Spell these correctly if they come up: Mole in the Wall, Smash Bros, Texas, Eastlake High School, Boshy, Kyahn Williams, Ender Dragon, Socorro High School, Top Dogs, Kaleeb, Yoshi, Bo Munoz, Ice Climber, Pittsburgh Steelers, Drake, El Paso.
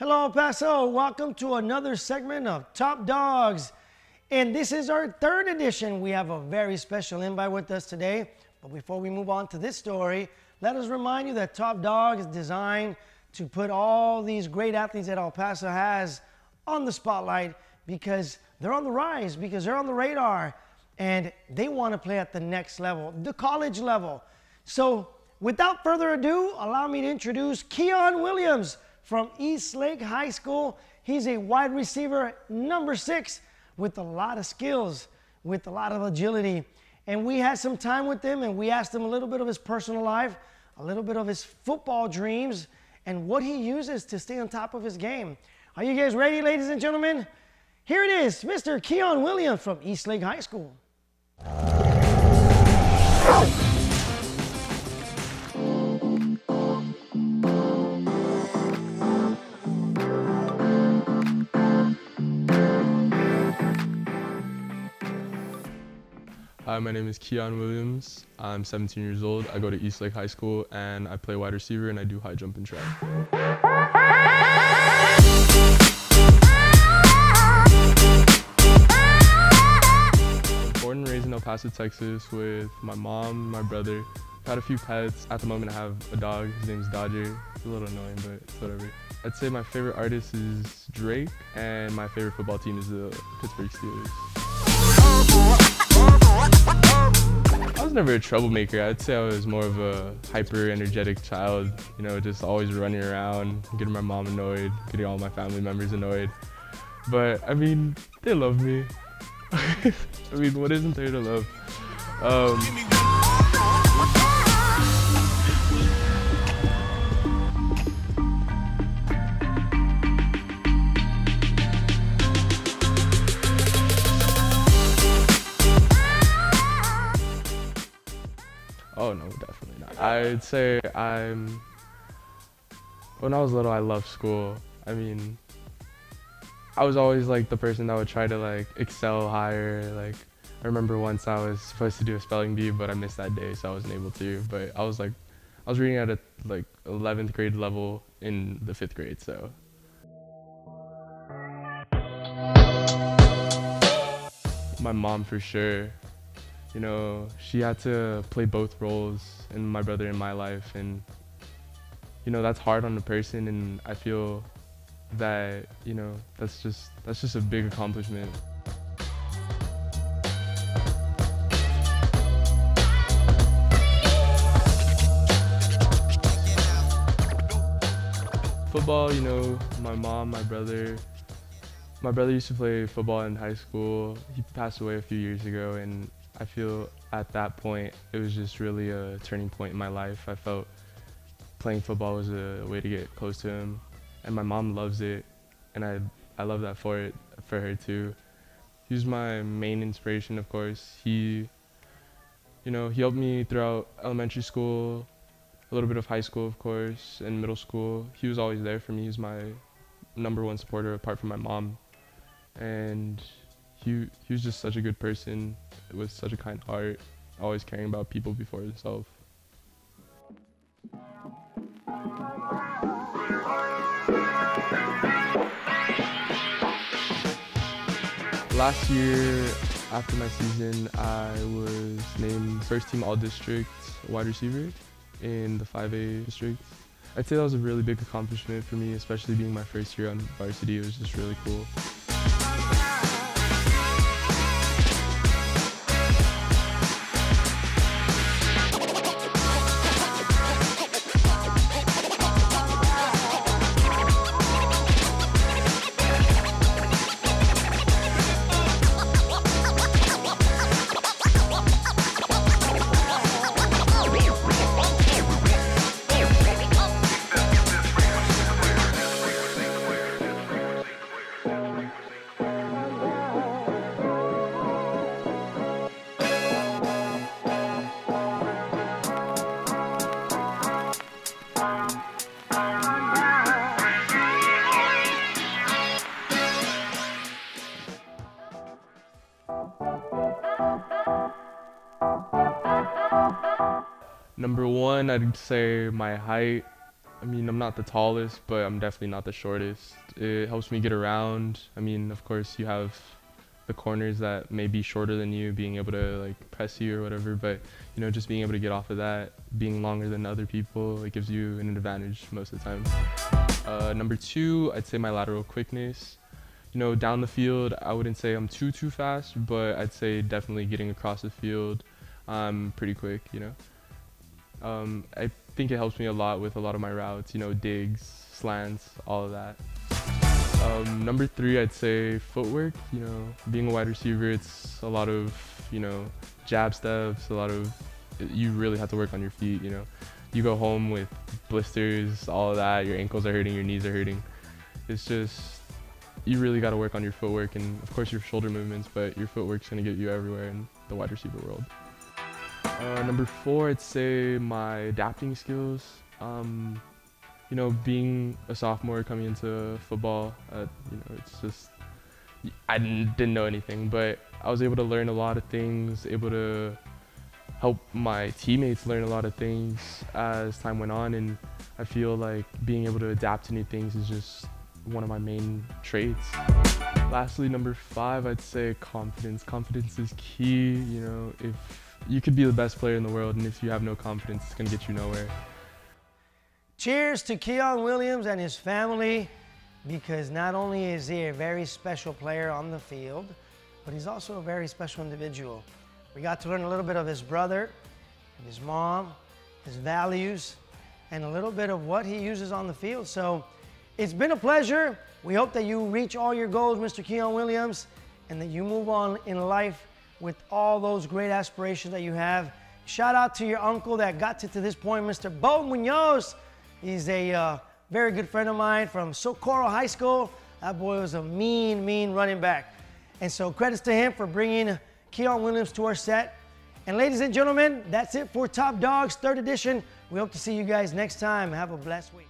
Hello, El Paso. Welcome to another segment of Top Dogs. And this is our third edition. We have a very special invite with us today. But before we move on to this story, let us remind you that Top Dog is designed to put all these great athletes that El Paso has on the spotlight because they're on the rise, because they're on the radar, and they want to play at the next level, the college level. So without further ado, allow me to introduce Kyahn Williams from Eastlake High School. He's a wide receiver, number 6, with a lot of skills, with a lot of agility. And we had some time with him, and we asked him a little bit of his personal life, a little bit of his football dreams, and what he uses to stay on top of his game. Are you guys ready, ladies and gentlemen? Here it is, Mr. Kyahn Williams from Eastlake High School. Hi, my name is Kyahn Williams. I'm 17 years old. I go to Eastlake High School and I play wide receiver and I do high jump and track. Born and raised in El Paso, Texas with my mom, my brother. I've had a few pets. At the moment I have a dog, his name's Dodger. It's a little annoying, but it's whatever. I'd say my favorite artist is Drake and my favorite football team is the Pittsburgh Steelers. I was never a troublemaker. I'd say I was more of a hyper energetic child, you know, just always running around, getting my mom annoyed, getting all my family members annoyed. But I mean, they love me. I mean, what isn't there to love? Oh no, definitely not. I'd say when I was little, I loved school. I mean, I was always like the person that would try to like excel higher. Like I remember once I was supposed to do a spelling bee, but I missed that day, so I wasn't able to. But I was reading at a like 11th grade level in the 5th grade, so. My mom for sure. You know, she had to play both roles in my brother and my life, and you know that's hard on a person, and I feel that, you know, that's just a big accomplishment. Football, you know, my mom, my brother. My brother used to play football in high school. He passed away a few years ago, and I feel at that point, it was just really a turning point in my life. I felt playing football was a way to get close to him. And my mom loves it, and I love that for her too. He was my main inspiration, of course. He, you know, he helped me throughout elementary school, a little bit of high school, of course, and middle school. He was always there for me. He was my number 1 supporter apart from my mom. And he was just such a good person with such a kind heart, always caring about people before himself. Last year, after my season, I was named first team all-district wide receiver in the 5A district. I'd say that was a really big accomplishment for me, especially being my first year on varsity. It was just really cool. Number 1, I'd say my height. I mean, I'm not the tallest, but I'm definitely not the shortest. It helps me get around. I mean, of course, you have the corners that may be shorter than you, being able to like press you or whatever, but you know, just being able to get off of that, being longer than other people, it gives you an advantage most of the time. Number 2, I'd say my lateral quickness. You know, down the field, I wouldn't say I'm too fast, but I'd say definitely getting across the field, I'm pretty quick, you know. I think it helps me a lot with a lot of my routes, you know, digs, slants, all of that. Number 3, I'd say footwork. You know, being a wide receiver, it's a lot of, you know, jab steps, a lot of, you really have to work on your feet, you know. You go home with blisters, all of that, your ankles are hurting, your knees are hurting. It's just, you really got to work on your footwork and of course your shoulder movements, but your footwork's going to get you everywhere in the wide receiver world. Number 4, I'd say my adapting skills. You know, being a sophomore coming into football, you know, it's just, I didn't know anything, but I was able to learn a lot of things, able to help my teammates learn a lot of things as time went on, and I feel like being able to adapt to new things is just one of my main traits. Lastly, number 5, I'd say confidence. Confidence is key. You know, if you could be the best player in the world, and if you have no confidence, it's gonna get you nowhere. Cheers to Kyahn Williams and his family, because not only is he a very special player on the field, but he's also a very special individual. We got to learn a little bit of his brother, and his mom, his values, and a little bit of what he uses on the field. So it's been a pleasure. We hope that you reach all your goals, Mr. Kyahn Williams, and that you move on in life with all those great aspirations that you have. Shout out to your uncle that got to this point, Mr. Bo Munoz. He's a very good friend of mine from Socorro High School. That boy was a mean running back. And so credits to him for bringing Kyahn Williams to our set. And ladies and gentlemen, that's it for Top Dogs 3rd edition. We hope to see you guys next time. Have a blessed week.